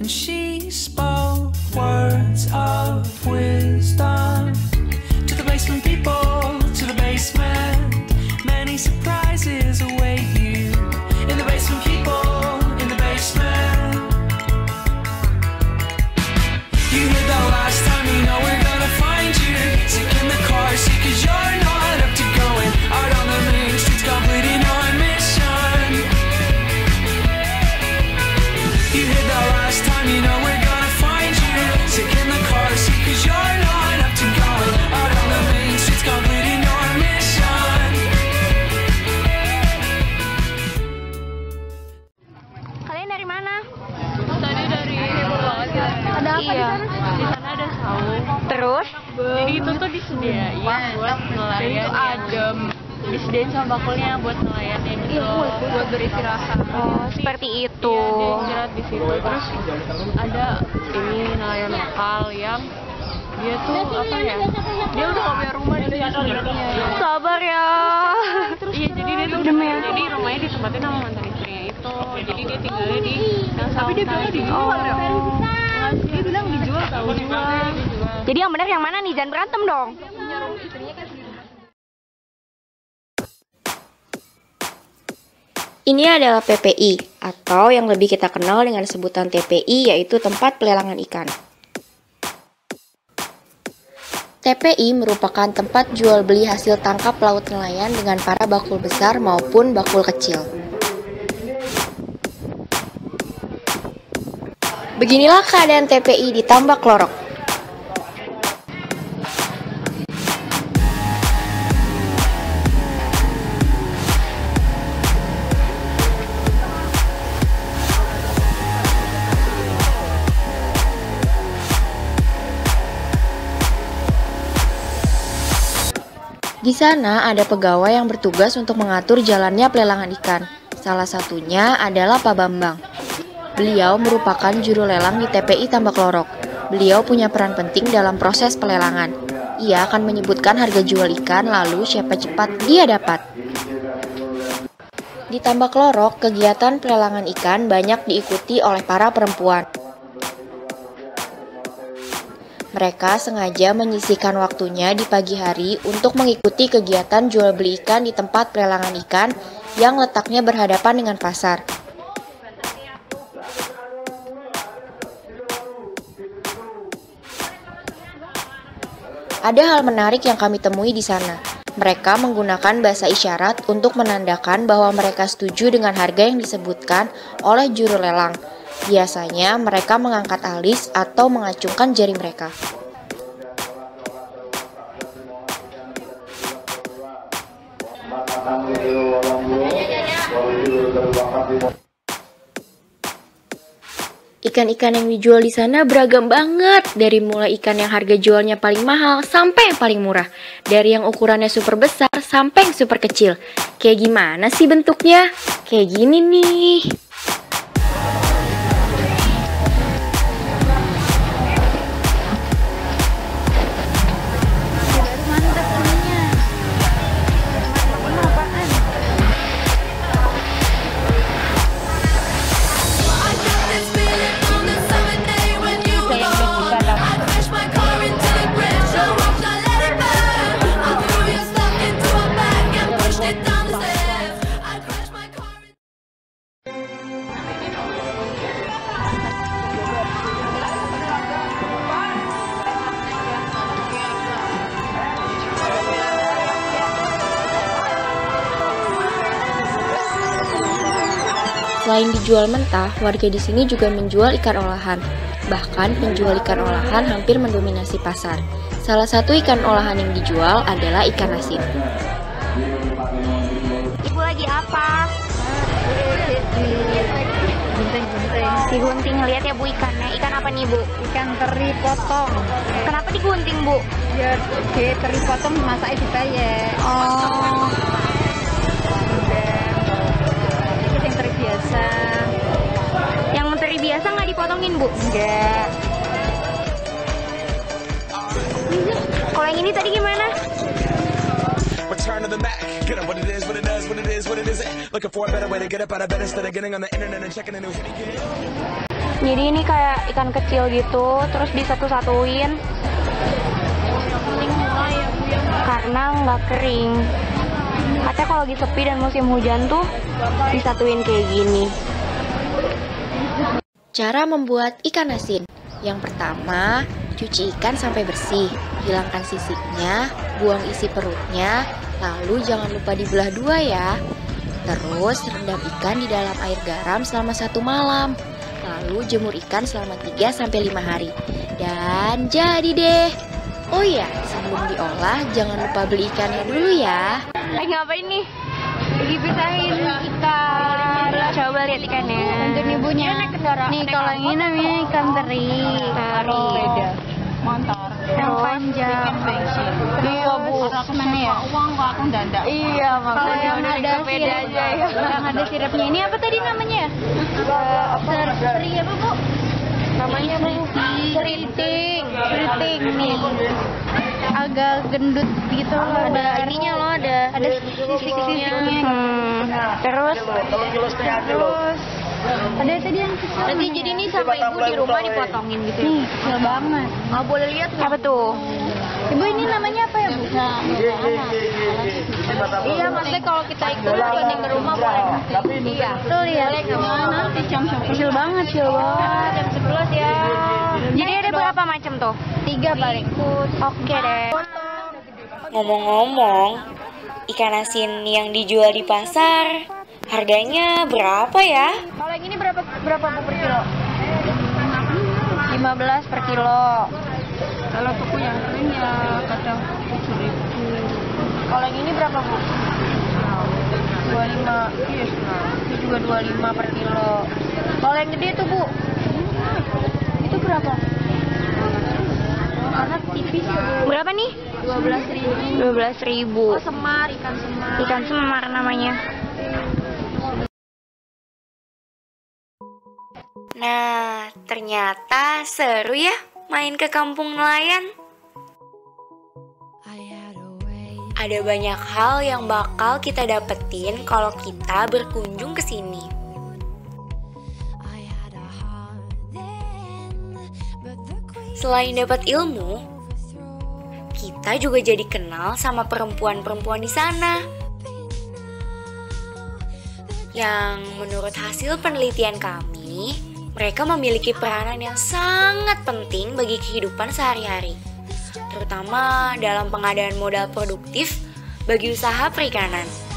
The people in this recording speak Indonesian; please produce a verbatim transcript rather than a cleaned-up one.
and she spoke words of wisdom to the basement people, to the basement. Many surprises await you in the basement people, in the basement. You hear the last time, you know we're gonna find you sick in the car, sick 'cause you're not up to going out on the main streets, completing our mission. You hear the last time, you know we're gonna find you sick in the car, sick 'cause you're not up to going out on the main streets, completing our mission. Kalian dari mana? Tadi dari ada apa di sana? Terus? Jadi itu tuh disediain buat nelayan. Itu adem, disediain sama bakulnya buat nelayan itu buat beristirahat. Oh, seperti itu. Iya, istirahat di situ. Terus ada ini nelayan lokal yang dia tuh apa ya? Dia udah nggak punya rumah di sini. Sabar ya. Iya, jadi dia tuh jadi rumahnya ditempatin sama mantan istrinya itu. Jadi dia tinggalnya di yang sama. Tapi dia bilang dijual ya. Dia bilang dijual tahu juga. Jadi yang benar yang mana nih? Jangan berantem dong. Ini adalah P P I atau yang lebih kita kenal dengan sebutan T P I, yaitu tempat pelelangan ikan. T P I merupakan tempat jual beli hasil tangkap laut nelayan dengan para bakul besar maupun bakul kecil. Beginilah keadaan T P I di Tambak Lorok. Di sana ada pegawai yang bertugas untuk mengatur jalannya pelelangan ikan. Salah satunya adalah Pak Bambang. Beliau merupakan juru lelang di T P I Tambak Lorok. Beliau punya peran penting dalam proses pelelangan. Ia akan menyebutkan harga jual ikan, lalu siapa cepat dia dapat. Di Tambak Lorok, kegiatan pelelangan ikan banyak diikuti oleh para perempuan. Mereka sengaja menyisihkan waktunya di pagi hari untuk mengikuti kegiatan jual beli ikan di tempat pelelangan ikan yang letaknya berhadapan dengan pasar. Ada hal menarik yang kami temui di sana. Mereka menggunakan bahasa isyarat untuk menandakan bahwa mereka setuju dengan harga yang disebutkan oleh juru lelang. Biasanya mereka mengangkat alis atau mengacungkan jari mereka. Ikan-ikan yang dijual di sana beragam banget. Dari mulai ikan yang harga jualnya paling mahal sampai yang paling murah. Dari yang ukurannya super besar sampai yang super kecil. Kayak gimana sih bentuknya? Kayak gini nih. Selain dijual mentah, warga di sini juga menjual ikan olahan. Bahkan penjual ikan olahan hampir mendominasi pasar. Salah satu ikan olahan yang dijual adalah ikan asin. Ibu lagi apa? Digunting, lihat ya Bu ikannya. Ikan apa nih Bu? Ikan teri potong. Kenapa digunting Bu? Ya, teri potong dimasak kita ya. Oh. Biasa. Yang menteri biasa nggak dipotongin Bu? Enggak. Kalau yang ini tadi gimana? Jadi ini kayak ikan kecil gitu, terus disatu-satuin karena nggak kering. Katanya kalau lagi sepi dan musim hujan tuh disatuin kayak gini. Cara membuat ikan asin. Yang pertama, cuci ikan sampai bersih, hilangkan sisiknya, buang isi perutnya, lalu jangan lupa dibelah dua ya. Terus rendam ikan di dalam air garam selama satu malam. Lalu jemur ikan selama tiga sampai lima hari. Dan jadi deh. Oh iya, sebelum diolah jangan lupa beli ikannya dulu ya. Lagi ngapain nih? Lagi pisahin ikan. Coba lihat ikannya. Untuk ibunya. Nih kalau ini namanya ikan teri. Teri. Mantap. Yang panjang. Iya bu. Mana ya? Uang kok aku dandak. Iya makanya. Kalau yang ada beda aja ya. Yang ada siripnya ini apa tadi namanya? Teri apa bu? Namanya keriting. Keriting nih. Agak gendut gitu loh, ada ininya loh, ada ada sisik-sisiknya. Hmm. Terus terus ada tadi yang kecil. Nanti jadi ini sama ibu di rumah dipotongin gitu. Nih, kecil banget. Nggak boleh lihat apa tuh? Ibu ini namanya apa ya, Bu? Iya, maksudnya kalau kita ikut banding ke rumah boleh. Iya. Tuh lihat. Nanti jam-jam kecil banget, kecil banget. jam sebelas ya. Jadi ada berapa macam tuh? Tiga paling. Oke deh. Ngomong-ngomong, ikan asin yang dijual di pasar, harganya berapa ya? Kalau yang ini berapa berapa per kilo? lima belas per kilo. Kalau tuku yang kering ya kadang tujuh ribu. Kalau yang ini berapa bu? dua puluh lima. Iya, ini juga dua puluh lima per kilo. Kalau yang gede tuh bu? Itu berapa? Karena tipis ya. Berapa nih? dua belas ribu. Oh, semar, ikan semar. Ikan semar namanya. Nah, ternyata seru ya main ke kampung nelayan. Ada banyak hal yang bakal kita dapetin kalau kita berkunjung ke sini. Selain dapat ilmu, kita juga jadi kenal sama perempuan-perempuan di sana. Yang menurut hasil penelitian kami, mereka memiliki peranan yang sangat penting bagi kehidupan sehari-hari, terutama dalam pengadaan modal produktif bagi usaha perikanan.